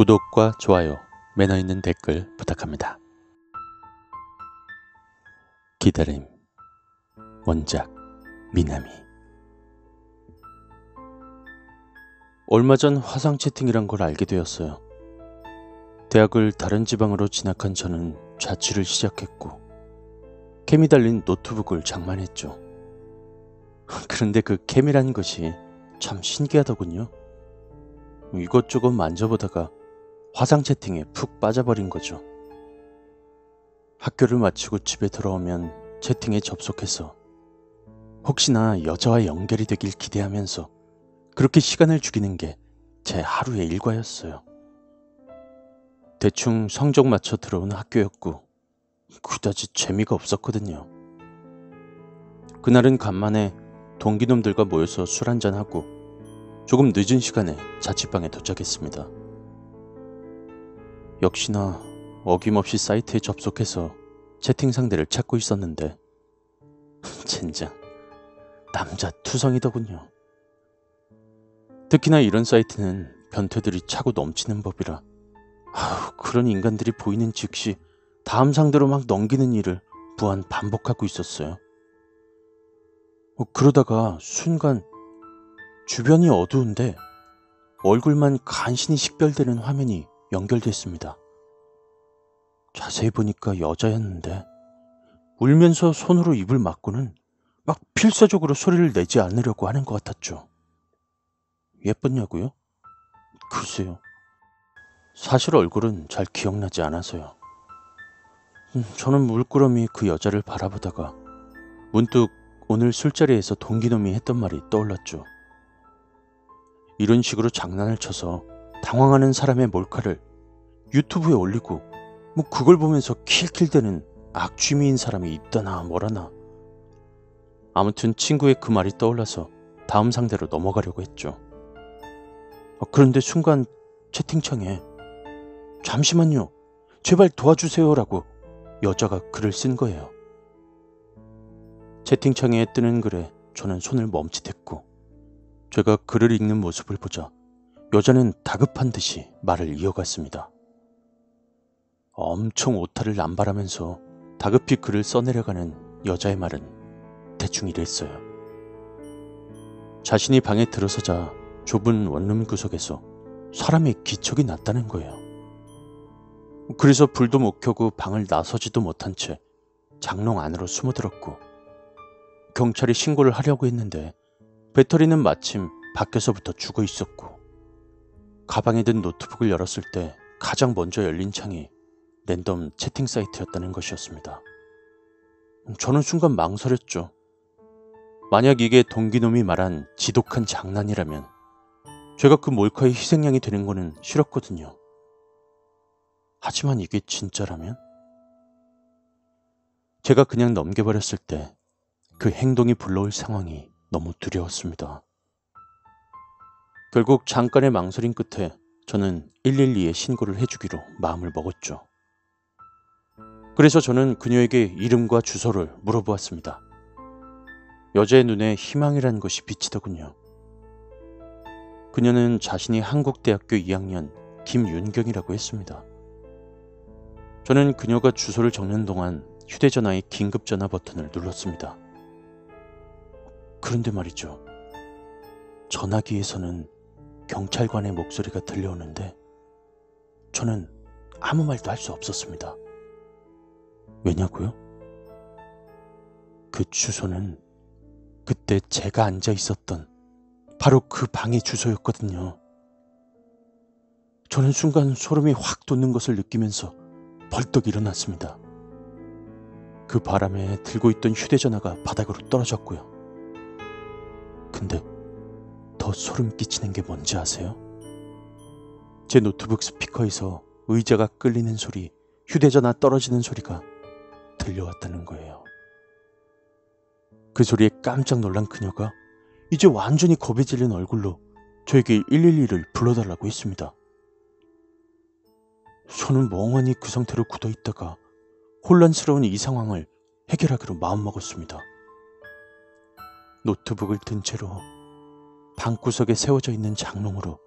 구독과 좋아요, 매너 있는 댓글 부탁합니다. 기다림. 원작 미나미. 얼마 전 화상 채팅이란 걸 알게 되었어요. 대학을 다른 지방으로 진학한 저는 자취를 시작했고 캠이 달린 노트북을 장만했죠. 그런데 그 캠이라는 것이 참 신기하더군요. 이것저것 만져보다가 화상 채팅에 푹 빠져버린 거죠. 학교를 마치고 집에 돌아오면 채팅에 접속해서 혹시나 여자와 연결이 되길 기대하면서 그렇게 시간을 죽이는 게 제 하루의 일과였어요. 대충 성적 맞춰 들어온 학교였고 그다지 재미가 없었거든요. 그날은 간만에 동기놈들과 모여서 술 한잔하고 조금 늦은 시간에 자취방에 도착했습니다. 역시나 어김없이 사이트에 접속해서 채팅 상대를 찾고 있었는데 젠장 남자 투성이더군요. 특히나 이런 사이트는 변태들이 차고 넘치는 법이라 그런 인간들이 보이는 즉시 다음 상대로 막 넘기는 일을 무한 반복하고 있었어요. 그러다가 순간 주변이 어두운데 얼굴만 간신히 식별되는 화면이 연결됐습니다. 자세히 보니까 여자였는데 울면서 손으로 입을 막고는 막 필사적으로 소리를 내지 않으려고 하는 것 같았죠. 예뻤냐고요? 글쎄요. 사실 얼굴은 잘 기억나지 않아서요. 저는 물끄러미 그 여자를 바라보다가 문득 오늘 술자리에서 동기놈이 했던 말이 떠올랐죠. 이런 식으로 장난을 쳐서 당황하는 사람의 몰카를 유튜브에 올리고 그걸 보면서 킬킬대는 악취미인 사람이 있다나 뭐라나. 아무튼 친구의 그 말이 떠올라서 다음 상대로 넘어가려고 했죠. 그런데 순간 채팅창에 잠시만요, 제발 도와주세요라고 여자가 글을 쓴 거예요. 채팅창에 뜨는 글에 저는 손을 멈칫했고 제가 글을 읽는 모습을 보자 여자는 다급한 듯이 말을 이어갔습니다. 엄청 오타를 남발하면서 다급히 글을 써내려가는 여자의 말은 대충 이랬어요. 자신이 방에 들어서자 좁은 원룸 구석에서 사람의 기척이 났다는 거예요. 그래서 불도 못 켜고 방을 나서지도 못한 채 장롱 안으로 숨어들었고 경찰에 신고를 하려고 했는데 배터리는 마침 밖에서부터 죽어 있었고 가방에 든 노트북을 열었을 때 가장 먼저 열린 창이 랜덤 채팅 사이트였다는 것이었습니다. 저는 순간 망설였죠. 만약 이게 동기놈이 말한 지독한 장난이라면 제가 그 몰카의 희생양이 되는 거는 싫었거든요. 하지만 이게 진짜라면? 제가 그냥 넘겨버렸을 때 그 행동이 불러올 상황이 너무 두려웠습니다. 결국 잠깐의 망설임 끝에 저는 112에 신고를 해주기로 마음을 먹었죠. 그래서 저는 그녀에게 이름과 주소를 물어보았습니다. 여자의 눈에 희망이라는 것이 비치더군요. 그녀는 자신이 한국대학교 2학년 김윤경이라고 했습니다. 저는 그녀가 주소를 적는 동안 휴대전화의 긴급전화 버튼을 눌렀습니다. 그런데 말이죠. 전화기에서는 경찰관의 목소리가 들려오는데 저는 아무 말도 할 수 없었습니다. 왜냐고요? 그 주소는 그때 제가 앉아 있었던 바로 그 방의 주소였거든요. 저는 순간 소름이 확 돋는 것을 느끼면서 벌떡 일어났습니다. 그 바람에 들고 있던 휴대전화가 바닥으로 떨어졌고요. 근데 더 소름 끼치는 게 뭔지 아세요? 제 노트북 스피커에서 의자가 끌리는 소리, 휴대전화 떨어지는 소리가 들려왔다는 거예요. 그 소리에 깜짝 놀란 그녀가 이제 완전히 겁에 질린 얼굴로 저에게 112를 불러달라고 했습니다. 저는 멍하니 그 상태로 굳어있다가 혼란스러운 이 상황을 해결하기로 마음먹었습니다. 노트북을 든 채로 방구석에 세워져 있는 장롱으로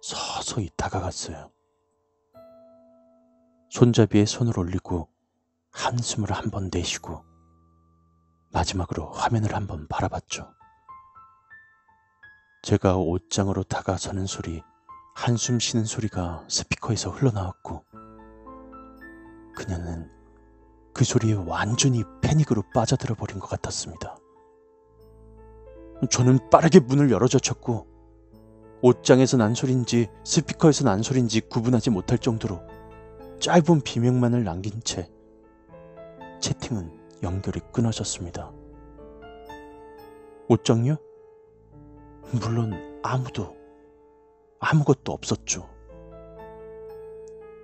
서서히 다가갔어요. 손잡이에 손을 올리고 한숨을 한번 내쉬고 마지막으로 화면을 한번 바라봤죠. 제가 옷장으로 다가서는 소리, 한숨 쉬는 소리가 스피커에서 흘러나왔고 그녀는 그 소리에 완전히 패닉으로 빠져들어 버린 것 같았습니다. 저는 빠르게 문을 열어젖혔고 옷장에서 난 소린지 스피커에서 난 소린지 구분하지 못할 정도로 짧은 비명만을 남긴 채 채팅은 연결이 끊어졌습니다. 옷장요? 물론 아무것도 없었죠.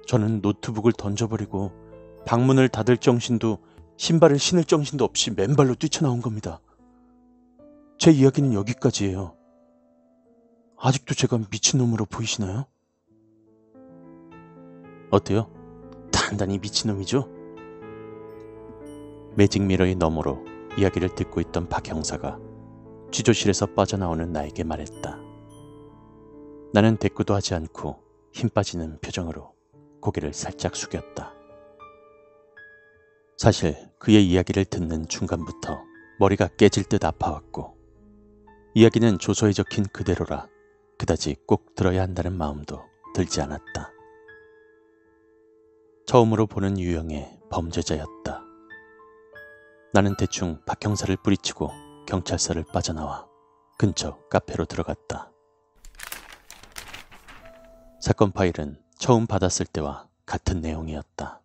저는 노트북을 던져버리고 방문을 닫을 정신도 신발을 신을 정신도 없이 맨발로 뛰쳐나온 겁니다. 제 이야기는 여기까지예요. 아직도 제가 미친놈으로 보이시나요? 어때요? 단단히 미친놈이죠? 매직미러의 너머로 이야기를 듣고 있던 박 형사가 취조실에서 빠져나오는 나에게 말했다. 나는 대꾸도 하지 않고 힘 빠지는 표정으로 고개를 살짝 숙였다. 사실 그의 이야기를 듣는 중간부터 머리가 깨질 듯 아파왔고 이야기는 조서에 적힌 그대로라 그다지 꼭 들어야 한다는 마음도 들지 않았다. 처음으로 보는 유형의 범죄자였다. 나는 대충 박 형사를 뿌리치고 경찰서를 빠져나와 근처 카페로 들어갔다. 사건 파일은 처음 받았을 때와 같은 내용이었다.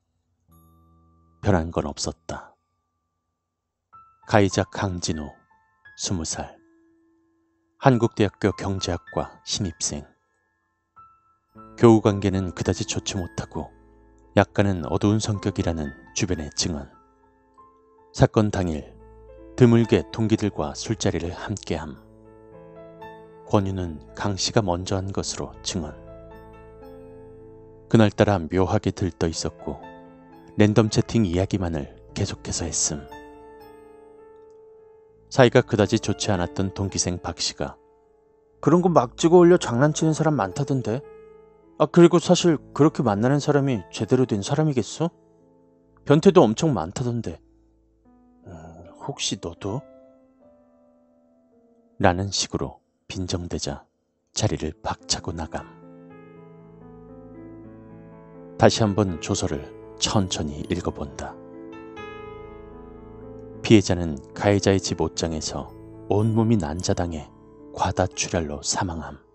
변한 건 없었다. 가해자 강진우, 20살. 한국대학교 경제학과 신입생. 교우 관계는 그다지 좋지 못하고 약간은 어두운 성격이라는 주변의 증언. 사건 당일 드물게 동기들과 술자리를 함께함. 권유는 강 씨가 먼저 한 것으로 증언. 그날따라 묘하게 들떠 있었고 랜덤 채팅 이야기만을 계속해서 했음. 사이가 그다지 좋지 않았던 동기생 박 씨가 그런 거 막 찍어 올려 장난치는 사람 많다던데. 그리고 사실 그렇게 만나는 사람이 제대로 된 사람이겠어? 변태도 엄청 많다던데. 혹시 너도? 라는 식으로 빈정대자 자리를 박차고 나감. 다시 한번 조서를 천천히 읽어본다. 피해자는 가해자의 집 옷장에서 온몸이 난자당해 과다출혈로 사망함.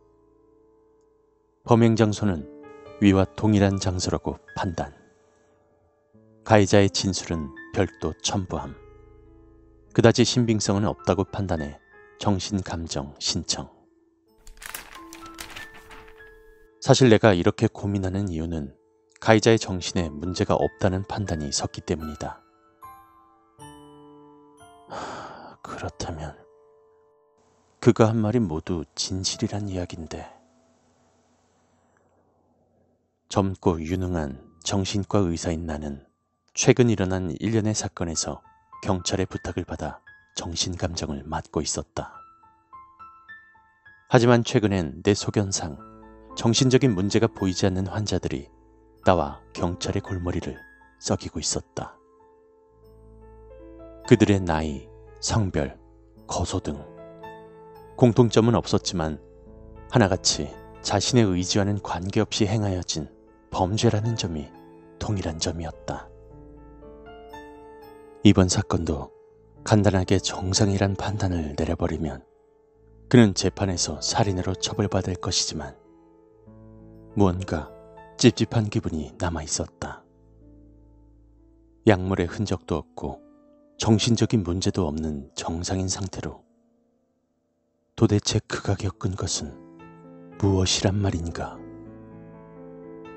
범행 장소는 위와 동일한 장소라고 판단. 가해자의 진술은 별도 첨부함. 그다지 신빙성은 없다고 판단해 정신감정 신청. 사실 내가 이렇게 고민하는 이유는 가해자의 정신에 문제가 없다는 판단이 섰기 때문이다. 그렇다면 그가 한 말이 모두 진실이란 이야기인데. 젊고 유능한 정신과 의사인 나는 최근 일어난 일련의 사건에서 경찰의 부탁을 받아 정신감정을 맡고 있었다. 하지만 최근엔 내 소견상 정신적인 문제가 보이지 않는 환자들이 나와 경찰의 골머리를 썩이고 있었다. 그들의 나이, 성별, 거소 등 공통점은 없었지만 하나같이 자신의 의지와는 관계없이 행하여진 범죄라는 점이 동일한 점이었다. 이번 사건도 간단하게 정상이란 판단을 내려버리면 그는 재판에서 살인으로 처벌받을 것이지만 무언가 찝찝한 기분이 남아있었다. 약물의 흔적도 없고 정신적인 문제도 없는 정상인 상태로 도대체 그가 겪은 것은 무엇이란 말인가?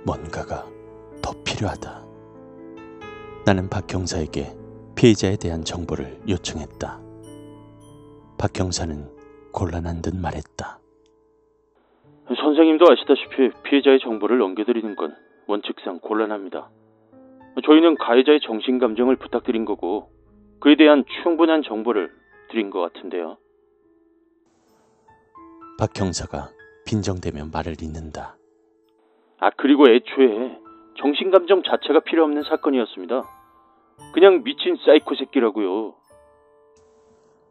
뭔가가 더 필요하다. 나는 박 형사에게 피해자에 대한 정보를 요청했다. 박 형사는 곤란한 듯 말했다. 선생님도 아시다시피 피해자의 정보를 넘겨드리는 건 원칙상 곤란합니다. 저희는 가해자의 정신감정을 부탁드린 거고 그에 대한 충분한 정보를 드린 것 같은데요. 박 형사가 빈정대며 말을 잇는다. 그리고 애초에 정신감정 자체가 필요 없는 사건이었습니다. 그냥 미친 사이코 새끼라고요.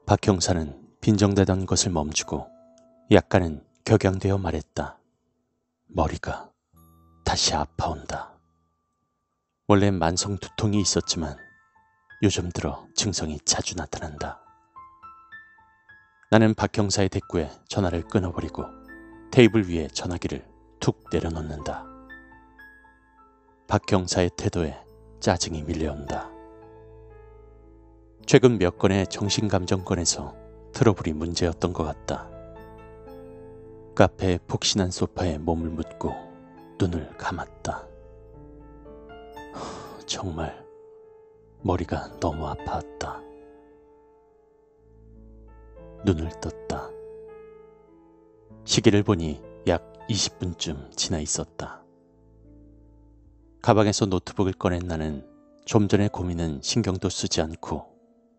박 형사는 빈정대던 것을 멈추고 약간은 격양되어 말했다. 머리가 다시 아파온다. 원래 만성 두통이 있었지만 요즘 들어 증상이 자주 나타난다. 나는 박 형사의 대꾸에 전화를 끊어버리고 테이블 위에 전화기를 툭 내려놓는다. 박 형사의 태도에 짜증이 밀려온다. 최근 몇 건의 정신감정건에서 트러블이 문제였던 것 같다. 카페의 폭신한 소파에 몸을 묻고 눈을 감았다. 정말 머리가 너무 아팠다. 눈을 떴다. 시계를 보니 약 20분쯤 지나 있었다. 가방에서 노트북을 꺼낸 나는 좀 전의 고민은 신경도 쓰지 않고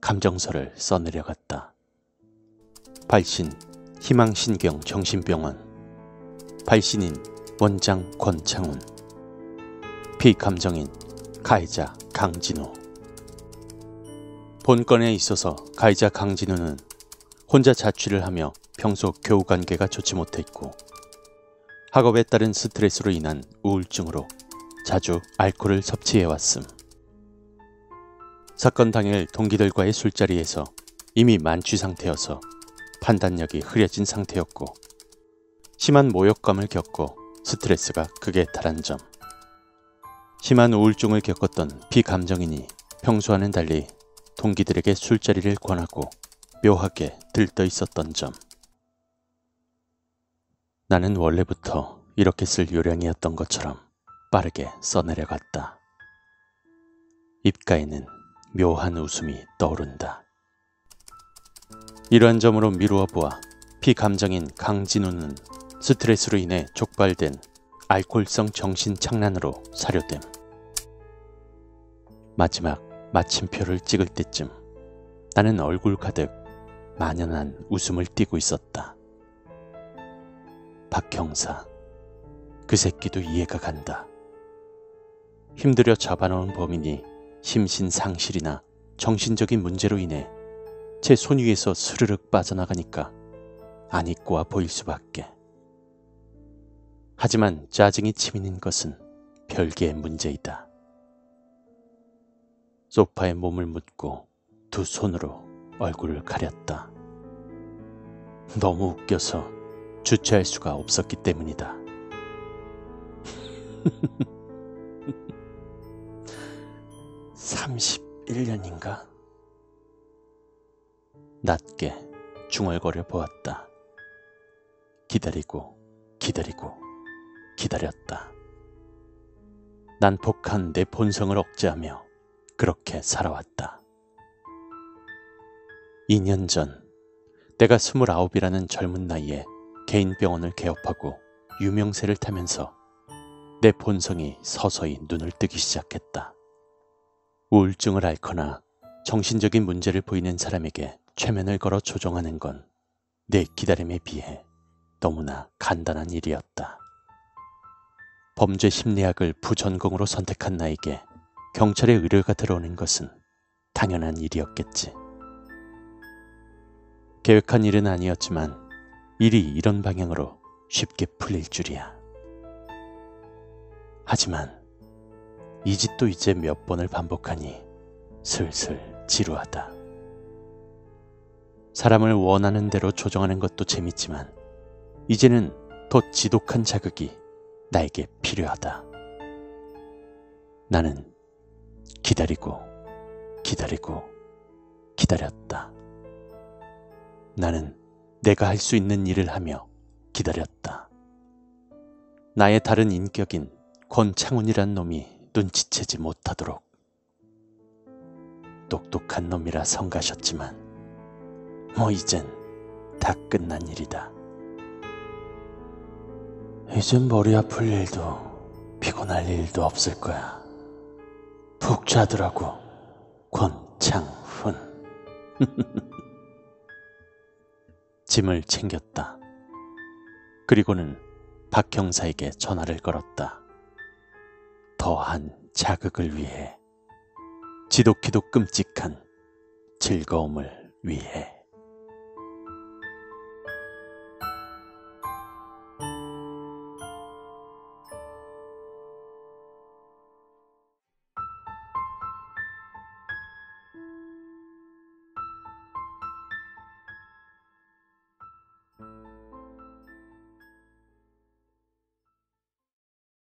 감정서를 써내려갔다. 발신 희망신경정신병원, 발신인 원장 권창훈, 피감정인 가해자 강진우. 본건에 있어서 가해자 강진우는 혼자 자취를 하며 평소 교우관계가 좋지 못했고 학업에 따른 스트레스로 인한 우울증으로 자주 알코올을 섭취해왔음. 사건 당일 동기들과의 술자리에서 이미 만취 상태여서 판단력이 흐려진 상태였고 심한 모욕감을 겪고 스트레스가 극에 달한 점, 심한 우울증을 겪었던 비감정인이 평소와는 달리 동기들에게 술자리를 권하고 묘하게 들떠 있었던 점. 나는 원래부터 이렇게 쓸 요량이었던 것처럼 빠르게 써내려갔다. 입가에는 묘한 웃음이 떠오른다. 이러한 점으로 미루어 보아 피감정인 강진우는 스트레스로 인해 촉발된 알코올성 정신착란으로 사료됨. 마지막 마침표를 찍을 때쯤 나는 얼굴 가득 만연한 웃음을 띠고 있었다. 박 형사, 그 새끼도 이해가 간다. 힘들여 잡아놓은 범인이 심신상실이나 정신적인 문제로 인해 제 손 위에서 스르륵 빠져나가니까 안 입고와 보일 수밖에. 하지만 짜증이 치미는 것은 별개의 문제이다. 소파에 몸을 묻고 두 손으로 얼굴을 가렸다. 너무 웃겨서 주체할 수가 없었기 때문이다. 흐흐흐 31년인가? 낮게 중얼거려 보았다. 기다리고 기다렸다. 난폭한 내 본성을 억제하며 그렇게 살아왔다. 2년 전 내가 29이라는 젊은 나이에 개인 병원을 개업하고 유명세를 타면서 내 본성이 서서히 눈을 뜨기 시작했다. 우울증을 앓거나 정신적인 문제를 보이는 사람에게 최면을 걸어 조정하는 건 내 기다림에 비해 너무나 간단한 일이었다. 범죄 심리학을 부전공으로 선택한 나에게 경찰의 의뢰가 들어오는 것은 당연한 일이었겠지. 계획한 일은 아니었지만 일이 이런 방향으로 쉽게 풀릴 줄이야. 하지만 이 짓도 이제 몇 번을 반복하니 슬슬 지루하다. 사람을 원하는 대로 조정하는 것도 재밌지만 이제는 더 지독한 자극이 나에게 필요하다. 나는 기다리고 기다렸다. 나는 내가 할 수 있는 일을 하며 기다렸다. 나의 다른 인격인 권창훈이란 놈이 눈치채지 못하도록. 똑똑한 놈이라 성가셨지만 이젠 다 끝난 일이다. 이젠 머리 아플 일도 피곤할 일도 없을 거야. 푹 자더라고, 권창훈. 짐을 챙겼다. 그리고는 박 형사에게 전화를 걸었다. 더한 자극을 위해, 지독히도 끔찍한 즐거움을 위해.